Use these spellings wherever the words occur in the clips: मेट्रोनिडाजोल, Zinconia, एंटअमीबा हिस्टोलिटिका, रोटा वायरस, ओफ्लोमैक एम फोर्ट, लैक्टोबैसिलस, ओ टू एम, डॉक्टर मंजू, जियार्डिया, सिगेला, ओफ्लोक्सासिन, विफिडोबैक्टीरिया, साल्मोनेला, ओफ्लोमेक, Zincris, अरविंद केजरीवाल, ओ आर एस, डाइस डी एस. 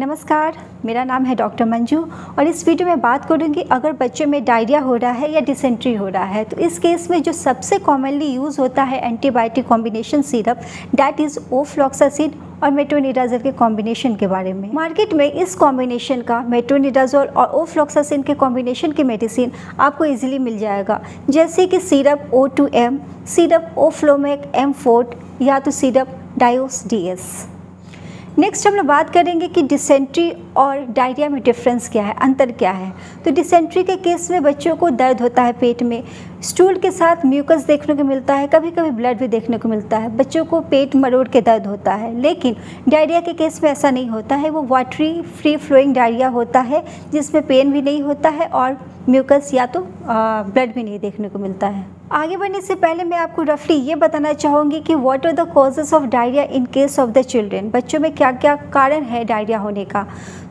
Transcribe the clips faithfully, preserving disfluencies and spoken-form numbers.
नमस्कार, मेरा नाम है डॉक्टर मंजू और इस वीडियो में बात करूंगी अगर बच्चों में डायरिया हो रहा है या डिसेंट्री हो रहा है तो इस केस में जो सबसे कॉमनली यूज़ होता है antibiotic combination syrup that is ओफ्लोक्सासिन और मेट्रोनिडाजोल के कॉम्बिनेशन के बारे में। मार्केट में इस कॉम्बिनेशन का मेट्रोनिडाजोल और ओफ्लोक्सासिन के कॉम्बिनेशन की मेडिसिन आपको इजीली मिल जाएगा, जैसे कि syrup ओ टू एम, syrup ओफ्लोमेक M forte या तो syrup डाइस डी एस। Next हम लोग बात करेंगे कि डिसेंट्री और डायरिया में डिफरेंस क्या है, अंतर क्या है। तो डिसेंट्री के केस में बच्चों को दर्द होता है पेट में, स्टूल के साथ म्यूकस देखने को मिलता है, कभी कभी ब्लड भी देखने को मिलता है, बच्चों को पेट मरोड़ के दर्द होता है। लेकिन डायरिया के केस में ऐसा नहीं होता है, वो वाटरी फ्री फ्लोइंग डायरिया होता है जिसमें पेन भी नहीं होता है और म्यूकस या तो ब्लड भी नहीं देखने को मिलता है। आगे बढ़ने से पहले मैं आपको रफली ये बताना चाहूँगी कि what are the causes of diarrhoea in case of the children, बच्चों में क्या क्या कारण है डायरिया होने का।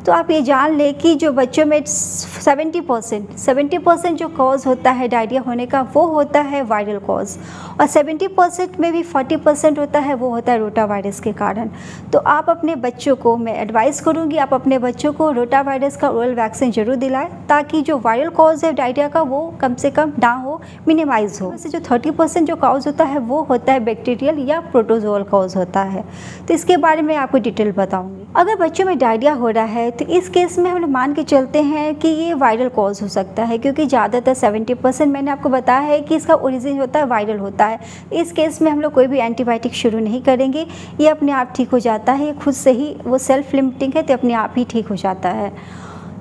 तो आप ये जान लें कि जो बच्चों में सत्तर परसेंट सत्तर परसेंट जो कॉज होता है डायरिया होने का वो होता है वायरल कॉज, और सत्तर परसेंट में भी चालीस परसेंट होता है वो होता है रोटा वायरस के कारण। तो आप अपने बच्चों को, मैं एडवाइस करूँगी आप अपने बच्चों को रोटा वायरस का ओरल वैक्सीन जरूर दिलाएं ताकि जो वायरल कॉज है डायरिया का वो कम से कम ना हो, मिनिमाइज हो। वैसे जो थर्टी परसेंट जो कॉज होता है वो होता है बैक्टीरियल या प्रोटोजोअल कॉज होता है, तो इसके बारे में आपको डिटेल बताऊँगी। अगर बच्चों में डायरिया हो रहा है तो इस केस में हम लोग मान के चलते हैं कि ये वायरल कॉज हो सकता है, क्योंकि ज़्यादातर सत्तर परसेंट मैंने आपको बताया है कि इसका ओरिजिन होता है वायरल होता है। इस केस में हम लोग कोई भी एंटीबायोटिक शुरू नहीं करेंगे, ये अपने आप ठीक हो जाता है, खुद से ही वो सेल्फ लिमिटिंग है तो अपने आप ही ठीक हो जाता है।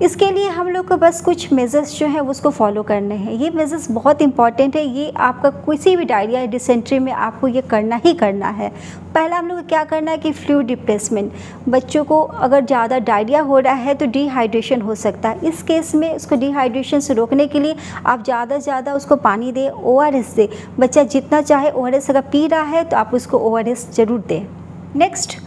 इसके लिए हम लोग को बस कुछ मेजर्स जो है उसको फॉलो करने हैं। ये मेजर्स बहुत इंपॉर्टेंट है, ये आपका किसी भी डायरिया या डिसेंट्री में आपको ये करना ही करना है। पहला हम लोग को क्या करना है कि फ्लूइड रिप्लेसमेंट, बच्चों को अगर ज़्यादा डायरिया हो रहा है तो डिहाइड्रेशन हो सकता है। इस केस में उसको डिहाइड्रेशन से रोकने के लिए आप ज़्यादा से ज़्यादा उसको पानी दें, ओ आर एस दें। बच्चा जितना चाहे ओ आर एस अगर पी रहा है तो आप उसको ओ आर एस जरूर दें। नेक्स्ट,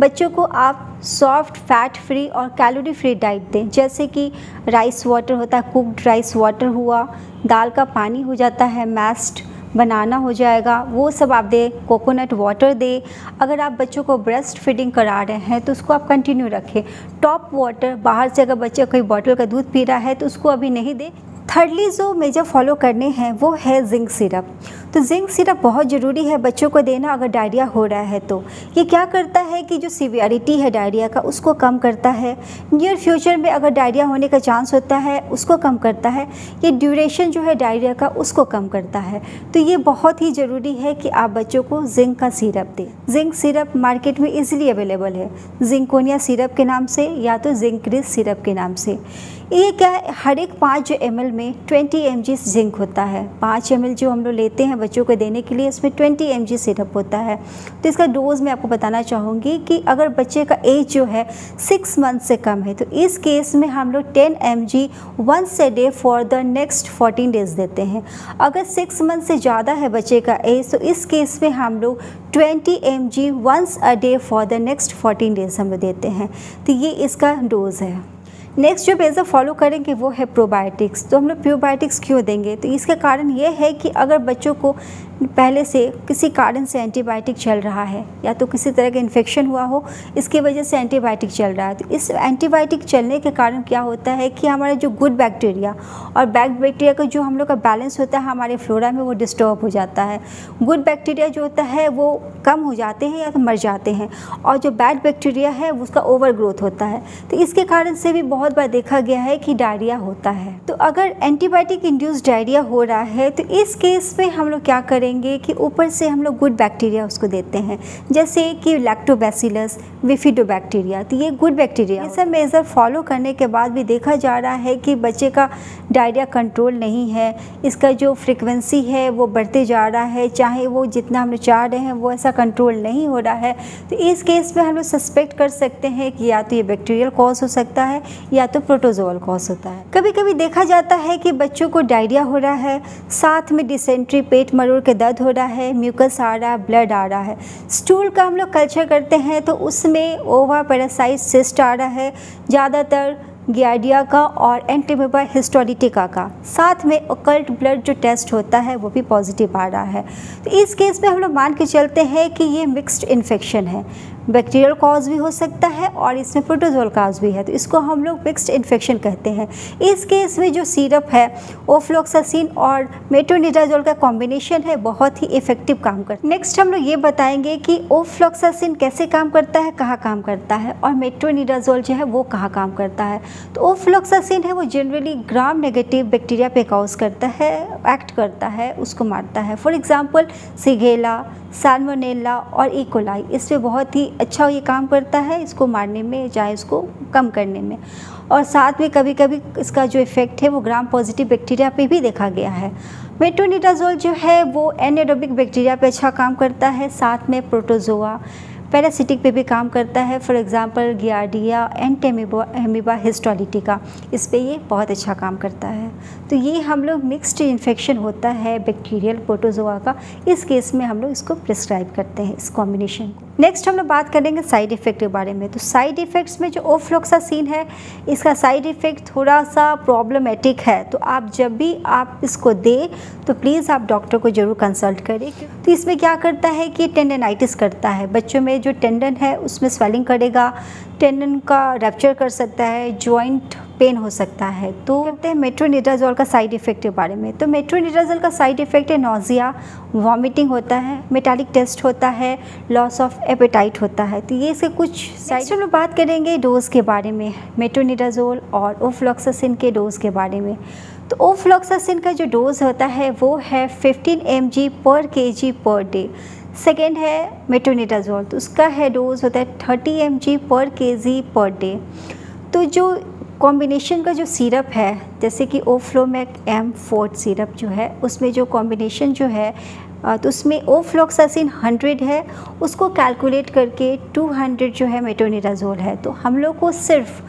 बच्चों को आप सॉफ्ट, फैट फ्री और कैलोरी फ्री डाइट दें, जैसे कि राइस वाटर होता है, कुक्ड राइस वाटर हुआ, दाल का पानी हो जाता है, मैस्ड बनाना हो जाएगा, वो सब आप दें, कोकोनट वाटर दें। अगर आप बच्चों को ब्रेस्ट फीडिंग करा रहे हैं तो उसको आप कंटिन्यू रखें। टॉप वाटर बाहर से अगर बच्चा कोई बॉटल का दूध पी रहा है तो उसको अभी नहीं दें। थर्डली जो मेजर फॉलो करने हैं वो है जिंक सिरप। तो जिंक सिरप बहुत ज़रूरी है बच्चों को देना अगर डायरिया हो रहा है तो। ये क्या करता है कि जो सीवियरिटी है डायरिया का उसको कम करता है, नियर फ्यूचर में अगर डायरिया होने का चांस होता है उसको कम करता है, ये ड्यूरेशन जो है डायरिया का उसको कम करता है। तो ये बहुत ही ज़रूरी है कि आप बच्चों को जिंक का सिरप दें। जिंक सिरप मार्केट में ईजिली अवेलेबल है, जिंकोनिया सिरप के नाम से या तो जिंक्रिस सिरप के नाम से। ये क्या है, हर एक पाँच जो एम एल में बीस एम जी जिंक होता है, पाँच एम एल जो हम लोग लेते हैं बच्चों को देने के लिए इसमें बीस एम जी सिरप होता है। तो इसका डोज मैं आपको बताना चाहूँगी कि अगर बच्चे का एज जो है सिक्स मंथ से कम है तो इस केस में हम लोग दस M G once a day for the next चौदह डेज देते हैं। अगर सिक्स मंथ से ज़्यादा है बच्चे का एज तो इस केस में हम लोग बीस M G once a day for the next चौदह डेज हम लोग देते हैं। तो ये इसका डोज है। नेक्स्ट जो मेजर फॉलो करेंगे वो है प्रोबायोटिक्स। तो हम लोग प्रोबायोटिक्स क्यों देंगे, तो इसका कारण ये है कि अगर बच्चों को पहले से किसी कारण से एंटीबायोटिक चल रहा है या तो किसी तरह का इन्फेक्शन हुआ हो, इसकी वजह से एंटीबायोटिक चल रहा है, तो इस एंटीबायोटिक चलने के कारण क्या होता है कि हमारा जो गुड बैक्टीरिया और बैड बैक्टीरिया का जो हम लोग का बैलेंस होता है हमारे फ्लोरा में वो डिस्टर्ब हो जाता है। गुड बैक्टीरिया जो होता है वो कम हो जाते हैं या तो मर जाते हैं, और जो बैड बैक्टीरिया है उसका ओवर ग्रोथ होता है। तो इसके कारण से भी बहुत बार देखा गया है कि डायरिया होता है। तो अगर एंटीबायोटिक इंड्यूस्ड डायरिया हो रहा है तो इस केस में हम लोग क्या करें कि ऊपर से हम लोग गुड बैक्टीरिया उसको देते हैं, जैसे कि लैक्टोबैसिलस, विफिडोबैक्टीरिया। तो ये गुड बैक्टीरिया, ये सब मेजर फॉलो करने के बाद भी देखा जा रहा है कि बच्चे का डायरिया कंट्रोल नहीं है, इसका जो फ्रीक्वेंसी है वो बढ़ते जा रहा है, चाहे वो जितना हम लोग चाह रहे हैं वो ऐसा कंट्रोल नहीं हो रहा है। तो इस केस में हम लोग सस्पेक्ट कर सकते हैं कि या तो ये बैक्टीरियल कॉज हो सकता है या तो प्रोटोजोअल कॉज होता है। कभी कभी देखा जाता है कि बच्चों को डायरिया हो रहा है, साथ में डिसेंट्री, पेट मरोड़ के दर्द हो रहा है, म्यूकस आ रहा है, ब्लड आ रहा है। स्टूल का हम लोग कल्चर करते हैं तो उसमें ओवा पैरासाइट सिस्ट आ रहा है, ज़्यादातर जियार्डिया का और एंटअमीबा हिस्टोलिटिका का, साथ में ओकल्ट ब्लड जो टेस्ट होता है वो भी पॉजिटिव आ रहा है। तो इस केस में हम लोग मान के चलते हैं कि ये मिक्स्ड इन्फेक्शन है। बैक्टीरियल कॉज भी हो सकता है और इसमें प्रोटोजोल कॉज भी है, तो इसको हम लोग मिक्स्ड इन्फेक्शन कहते हैं। इस केस में जो सिरप है ओफ्लोक्सासिन और मेट्रोनिडाजोल का कॉम्बिनेशन है, बहुत ही इफेक्टिव काम करता है। नेक्स्ट हम लोग ये बताएंगे कि ओफ्लोक्सासिन कैसे काम करता है, कहाँ काम करता है, और मेट्रोनिडाजोल जो है वो कहाँ काम करता है। तो ओफ्लोक्सासिन है वो जनरली ग्राम नेगेटिव बैक्टीरिया पे कॉज करता है, एक्ट करता है, उसको मारता है। फॉर एग्जाम्पल सिगेला, साल्मोनेला और ई कोलाई, इसमें बहुत ही अच्छा ये काम करता है, इसको मारने में चाहे इसको कम करने में। और साथ में कभी कभी इसका जो इफ़ेक्ट है वो ग्राम पॉजिटिव बैक्टीरिया पे भी देखा गया है। मेट्रोनिडाजोल जो है वो एनारोबिक बैक्टीरिया पे अच्छा काम करता है, साथ में प्रोटोजोआ पैरासिटिक पे भी काम करता है। For example जियार्डिया, एंटअमीबा हिस्टोलिटिका, इस पे ये बहुत अच्छा काम करता है। तो ये हम लोग मिक्स्ड इन्फेक्शन होता है बैक्टीरियल प्रोटोजोआ का, इस केस में हम लोग इसको प्रिस्क्राइब करते हैं इस कॉम्बिनेशन को। नेक्स्ट हम लोग बात करेंगे साइड इफ़ेक्ट के बारे में। तो साइड इफ़ेक्ट्स में जो ओफ्लोक्सासिन है, इसका साइड इफ़ेक्ट थोड़ा सा प्रॉब्लमेटिक है, तो आप जब भी आप इसको दें तो प्लीज़ आप डॉक्टर को ज़रूर कंसल्ट करें। तो इसमें क्या करता है कि टेंडेनाइटिस करता है, बच्चों में जो टेंडन है उसमें स्वेलिंग करेगा, टेंडन का रैप्चर कर सकता है, जॉइंट पेन हो सकता है। तो कहते हैं मेट्रोनिडाजोल का साइड इफ़ेक्ट के बारे में। तो मेट्रोनिडाजोल का साइड इफ़ेक्ट है नोज़िया, वॉमिटिंग होता है, मेटालिक टेस्ट होता है, लॉस ऑफ एपेटाइट होता है। तो ये इसके कुछ साइड। हम बात करेंगे डोज़ के बारे में, मेट्रोनिडाजोल और ओफ्लोक्सासिन के डोज़ के बारे में। तो ओफ्लोक्सासिन का जो डोज़ होता है वो है पंद्रह एम जी पर केजी पर डे। सेकेंड है मेट्रोनिडाजोल, तो उसका है डोज़ होता है तीस एम जी पर केजी पर डे। तो जो कॉम्बिनेशन का जो सिरप है, जैसे कि ओफ्लोमेक एम फोर्ट सिरप जो है, उसमें जो कॉम्बिनेशन जो है, तो उसमें ओफ्लोक्सासिन हंड्रेड है, उसको कैलकुलेट करके दो सौ जो है मेट्रोनिडाजोल है। तो हम लोग को सिर्फ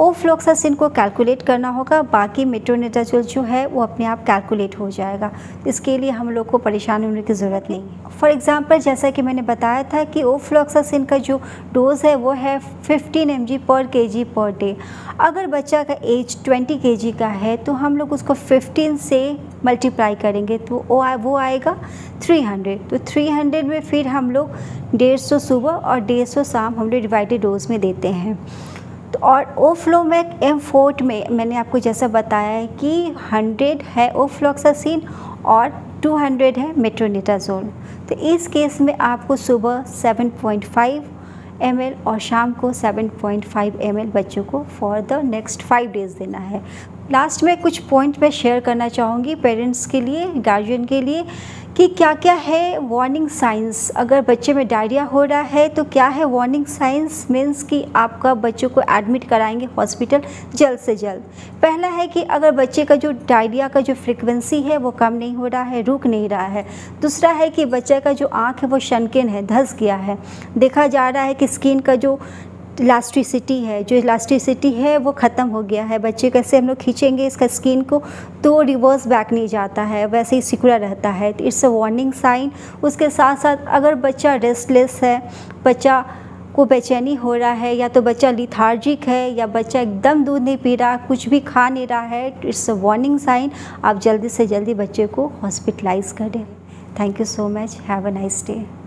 ओफ्लोक्सासिन को कैलकुलेट करना होगा, बाकी मेट्रोनिडाजोल जो है वो अपने आप कैलकुलेट हो जाएगा। इसके लिए हम लोग को परेशान होने की ज़रूरत नहीं है। फॉर एग्जांपल जैसा कि मैंने बताया था कि ओफ्लोक्सासिन का जो डोज़ है वो है पंद्रह एम जी पर केजी पर डे। अगर बच्चा का एज बीस केजी का है तो हम लोग उसको पंद्रह से मल्टीप्लाई करेंगे तो वो वो आएगा तीन सौ। तो तीन सौ में फिर हम लोग डेढ़ सौ सुबह और डेढ़ सौ शाम हम लोग डिवाइडेड डोज में देते हैं। तो और ओफ्लोमैक एम फोर्ट में मैंने आपको जैसा बताया है कि हंड्रेड है ओफ्लोक्सासिन और दो सौ है मेट्रोनिडाजोल। तो इस केस में आपको सुबह सात पॉइंट फाइव एम एल और शाम को सात पॉइंट फाइव एम एल बच्चों को for the next five days देना है। लास्ट में कुछ पॉइंट मैं शेयर करना चाहूँगी पेरेंट्स के लिए, गार्जियन के लिए, कि क्या क्या है वार्निंग साइंस। अगर बच्चे में डायरिया हो रहा है तो क्या है वार्निंग साइंस, मीन्स कि आपका बच्चों को एडमिट कराएंगे हॉस्पिटल जल्द से जल्द। पहला है कि अगर बच्चे का जो डायरिया का जो फ्रिक्वेंसी है वो कम नहीं हो रहा है, रुक नहीं रहा है। दूसरा है कि बच्चे का जो आँख है वो शनकिन है, धंस गया है। देखा जा रहा है कि स्किन का जो इलास्टिसिटी है जो इलास्टिसिटी है वो ख़त्म हो गया है। बच्चे कैसे हम लोग खींचेंगे इसका स्किन को तो रिवर्स बैक नहीं जाता है, वैसे ही सिकुड़ा रहता है। तो इट्स अ वार्निंग साइन। उसके साथ साथ अगर बच्चा रेस्टलेस है, बच्चा को बेचैनी हो रहा है, या तो बच्चा लिथार्जिक है, या बच्चा एकदम दूध नहीं पी रहा, कुछ भी खा नहीं रहा है, इट्स अ वार्निंग साइन। आप जल्दी से जल्दी बच्चे को हॉस्पिटलाइज करें। Thank you so much, have a nice day.